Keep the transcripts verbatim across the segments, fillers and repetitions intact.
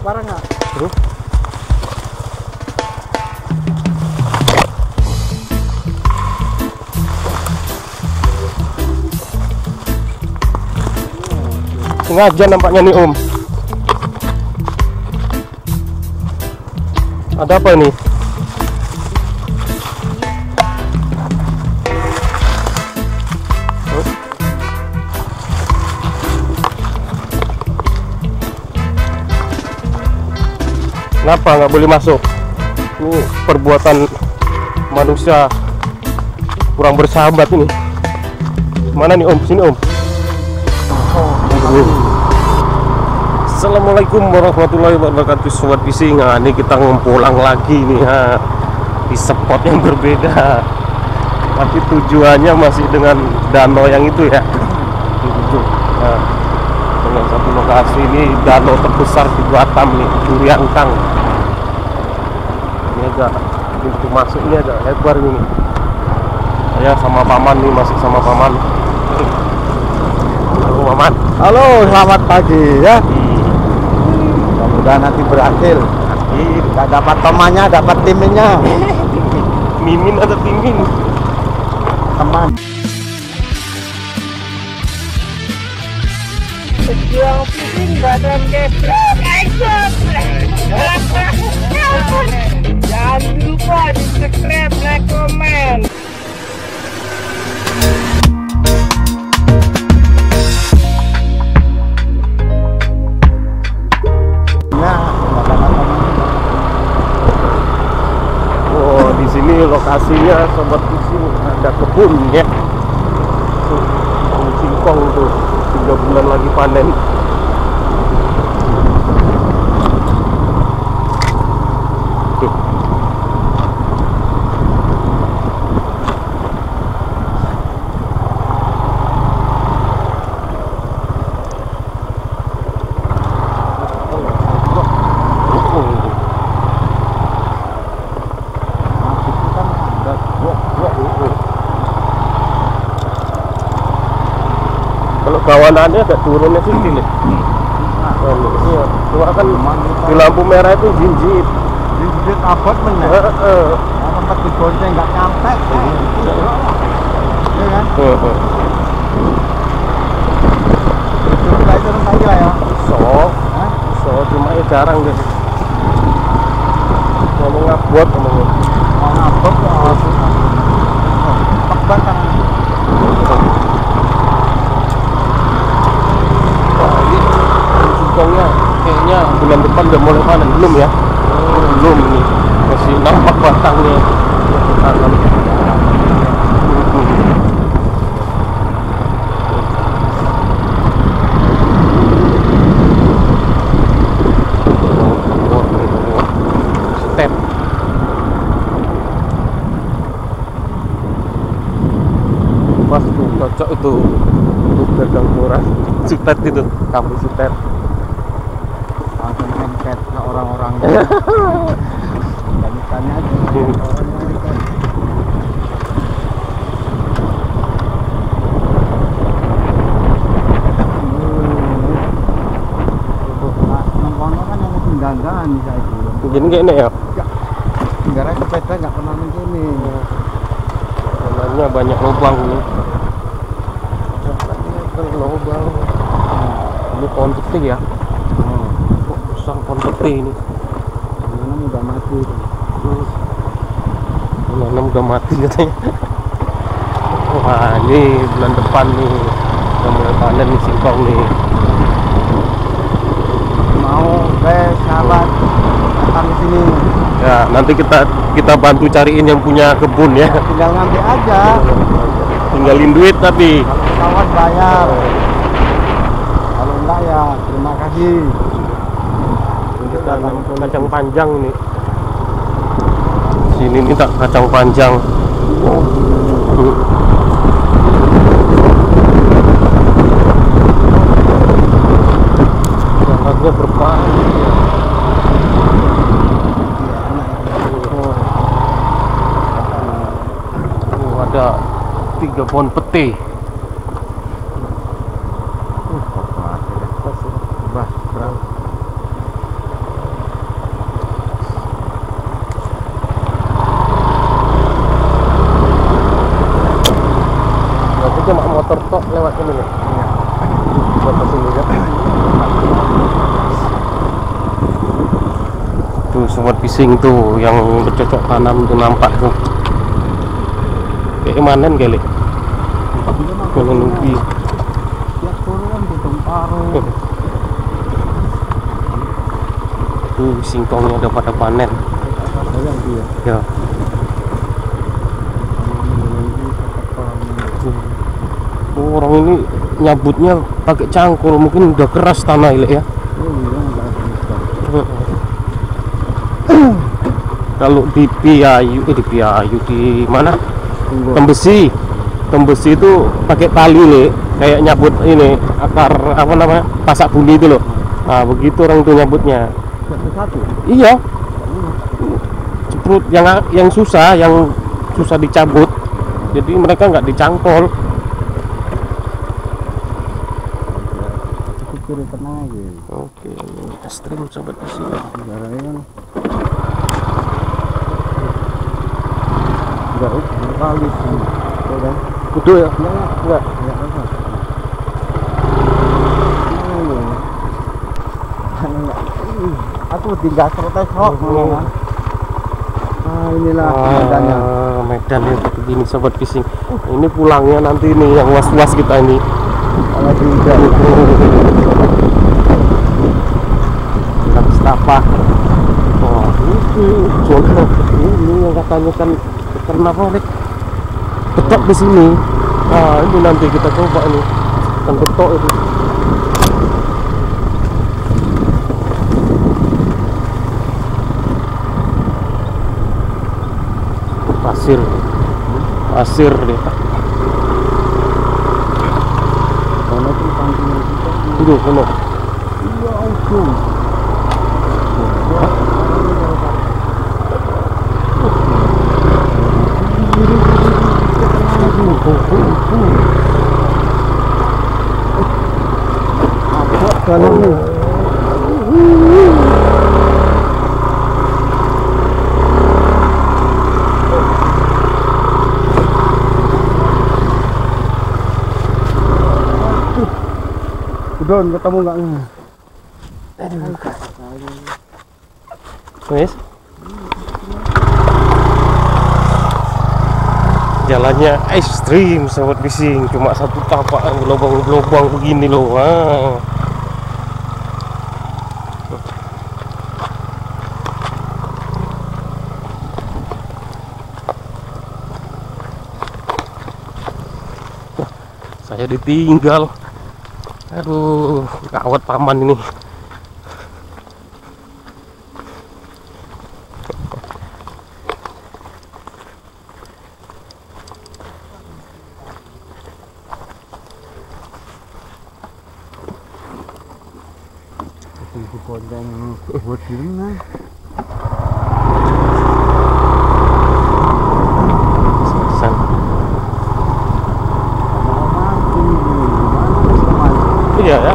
Parah nggak? Seru. Sengaja nampaknya nih Om. Ada apa ini? Kenapa nggak boleh masuk? Ini perbuatan manusia kurang bersahabat ini. Mana nih Om? Sini Om. Assalamualaikum warahmatullahi wabarakatuh. Sobat fishing. Nah, ini kita ngumpulang lagi nih ha, di spot yang berbeda. Tapi tujuannya masih dengan danau yang itu ya. Nah, dengan satu lokasi ini danau terbesar di Batam nih, Duriangkang. Ini agak pintu masuknya agak lebar ini. Saya sama paman nih, masih sama paman. Halo paman. Halo, selamat pagi ya. Mudah-mudahan nanti berhasil. Tidak dapat temannya, dapat timinnya. Mimin atau timin? Teman. Pejuang fishing Batam geprek, geprek. Jangan lupa di subscribe, like, komen. Nah, oh di sini lokasinya sobat fishing ada kebun ya. Singkong tuh. Tiga bulan lagi panen. Tuh. Kawanannya agak turunnya sih ini. Iya, cuma kan di lampu merah itu jinjit. Jinjit abot men. Heeh. Tempat digonceng enggak nyampe. Iya kan? Heeh. Coba itu lagi lah ya. So, so cuma jarang deh. Ngomong abot ngomong. Mau abot ya. Pak Batam. Kayaknya bulan depan udah mulai panen belum ya? Oh, belum nih, masih nampak batangnya. Step. Pas tuh cocok itu untuk dagang murah. Sitet itu, kamu sitet. Orang-orang tanya-tanya aja nongkono kan yang tinggal-tinggalan bisa itu begini gini ya? Tinggalnya sepeda nggak pernah begini jalannya banyak lubang ini lubang ini pohon petik ya? Seperti ini, nanam udah mati, nanam udah mati katanya. Wah ini bulan depan nih, udah mulai panen nih singkong nih. Mau guys sahabat datang ke sini. Ya nanti kita kita bantu cariin yang punya kebun ya. Ya tinggal nanti aja. Tinggalin duit tapi. Kalau kawan bayar, kalau enggak ya terima kasih. Kacang panjang nih. Sini nih tak kacang panjang. Jaraknya berapa? Oh, ada tiga pohon peti. tuh sumber pising tuh yang bercocok tanam tuh nampak tuh. Kayak manen kali. Kalau lebih. Ya turun di temparo. Tuh singkongnya udah pada panen. Ya. Oh, orang ini nyabutnya pakai cangkul, mungkin udah keras tanah ilek ya. Kalau di Piayu, eh, di Piayu di mana? Tembesi. Tembesi itu pakai tali nih, kayak nyabut ini akar apa namanya pasak buli itu loh. Nah, begitu orang itu nyabutnya. Satu-satu. Iya. Ceprut yang yang susah, yang susah dicabut. Jadi mereka nggak dicangkul. Oke, okay. Stream sobat kesini. Enggak, kali sih. Udah. Kudu ya? Enggak, enggak apa. Aku tinggal protes kok. Ah, inilah medannya. Ah, medannya begini sobat fishing. Ini pulangnya nanti nih yang was-was kita ini. Kalau tidak habis apa? Oh, itu contoh ini yang katanya kan kenapa Rek? Betok di sini. Nah, ini nanti kita coba ini. Kan betok itu. Pasir. Pasir deh. Mana tuh pancingan kita? Itu kono. Iya, itu. Kalau Don ketemu enggak nih? Aduh. Wes. Jalannya ekstrim sobat bising, cuma satu tapak lubang-lubang begini loh. Wow. Saya ditinggal. Aduh, kawat paman ini. Itu konten buat film lah. Iya ya. Arahnya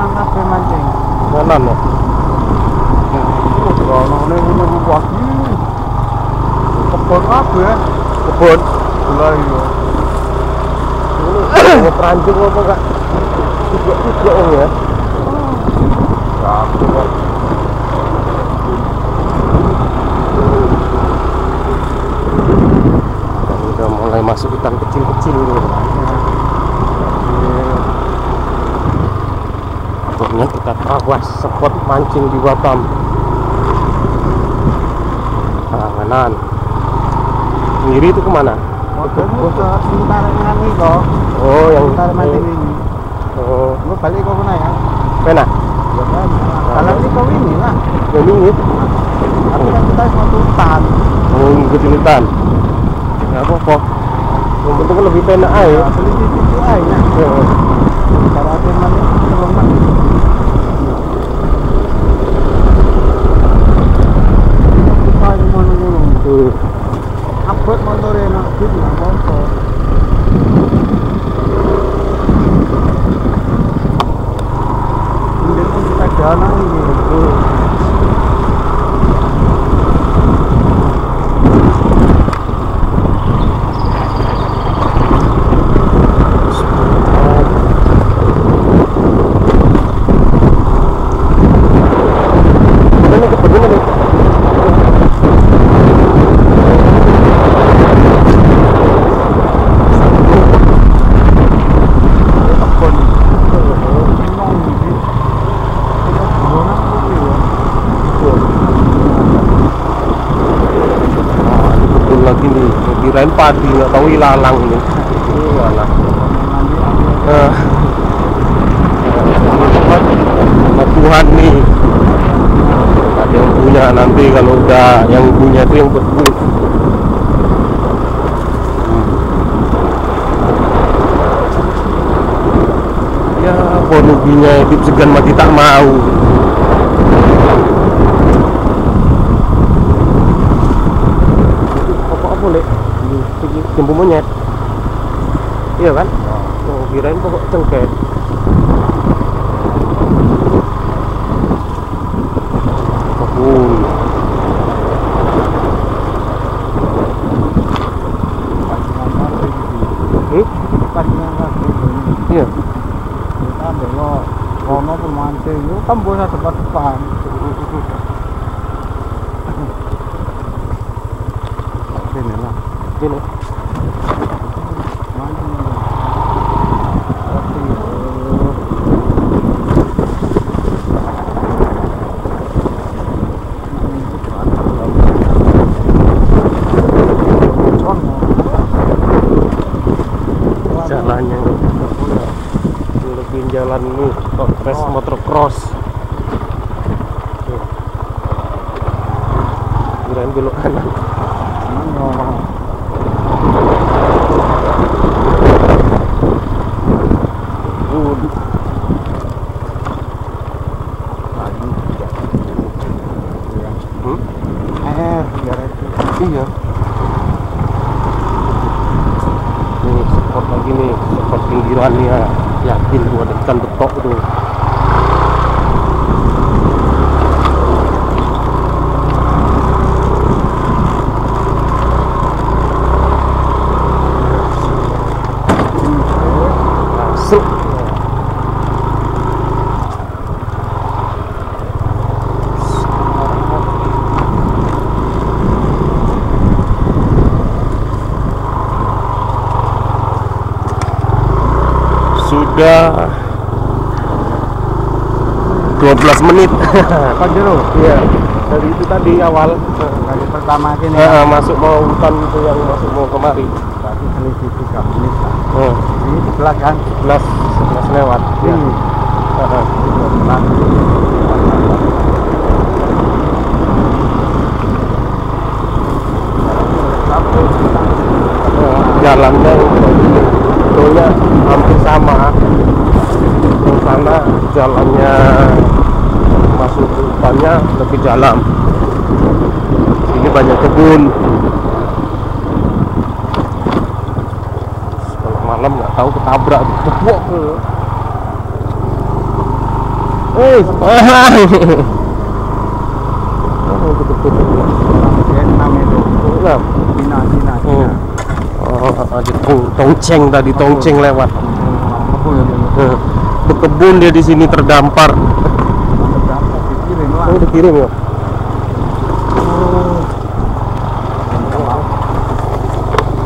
nang kafe mancing. Kanan loh. Ono ono buku aki. Kebon apa ya? Kebon. Lah iya. Ono perancing apa enggak? Juga-juga ya. Rapi. Mulai masuk ikan kecil-kecil ini. Akhirnya kita awas spot mancing di Batam. Kanan. Kiri itu kemana? Oh, yang tarik mancing ini. Oh, lu balik ke mana ya? Pena. Kalau ini kau ini lah. Ini ini. Tapi kan kita suatu hutan. Oh, ngikuti hutan. Enggak apa-apa. Yang penting lebih penak ae. Asli titik ae ya. Cara teman teman. Paling menurun tuh. Abot motore nak gitu apa-apa. Ini kita dana ini. lempar di nggak tahu ilalang ini. Walah. Nah, sama Tuhan nih. Ada yang punya nanti, kalau udah yang punya itu yang betul. Ya, poluginya hidup segan mati tak mau. Jempu monyet, iya kan? Oh, kirain pokok cengkeh. Oh, eh? Iya. Kita belok, kono pemantai itu kan boleh tempat depan. Ini lah, ini. Jalannya lebih jalan ini kok race motor cross. Kirain belok kanan. Pinggirannya yakin gua dekat betok tuh. Masuk. dua belas menit. Panjero. Iya. Dari itu tadi awal kali pertama sini uh, masuk mau hutan itu yang masuk mau kemari. Tadi kali tiga menit. Oh, ini sebelas kan? sebelas sebelas lewat. Iya. Heeh. Jalannya betulnya hampir sama. Di sana jalannya masuk depannya lebih dalam. Ini banyak kebun. Sekolah malam nggak tahu ketabrak. Eh, ada tongceng tadi, tongceng lewat. Berkebun dia di sini terdampar. Oh, dikirim ya.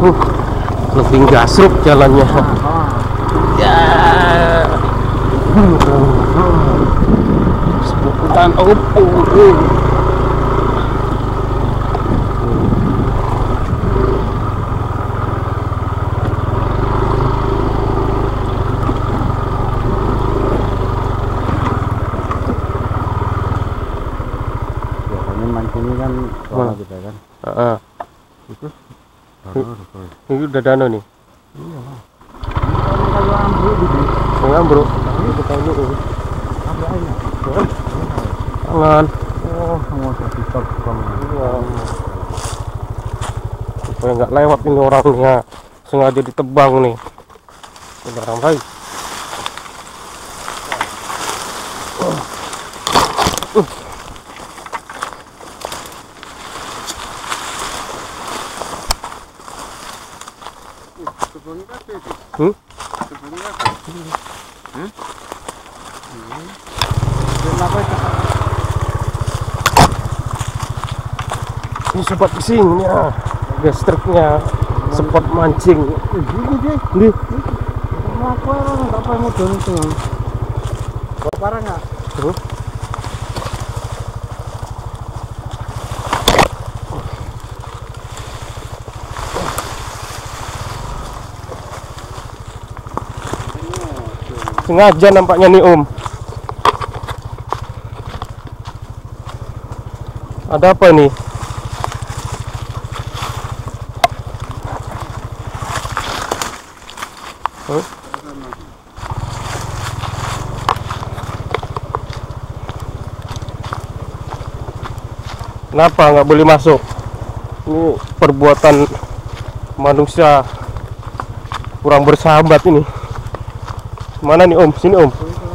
Uh, lebih gasruk jalannya. Ya. Sepuputan opo. Ini udah danau nih. Iya. Kalau ambruk di sini. Kalau ambruk. Ini kita dulu ke. Ambruknya. Tangan. Oh, mau ditor sama. Iya. Supaya enggak lewat ini orangnya. Sengaja ditebang nih. Udah ramai. Hmm? Ini sobat kesingnya, gas truknya, spot mancing. Ini apa orang apa yang mau itu? Kau parah nggak? Terus? Sengaja nampaknya nih om. Ada apa ini? Huh? Kenapa nggak boleh masuk? Ini perbuatan manusia kurang bersahabat ini. Mana nih om? Sini om.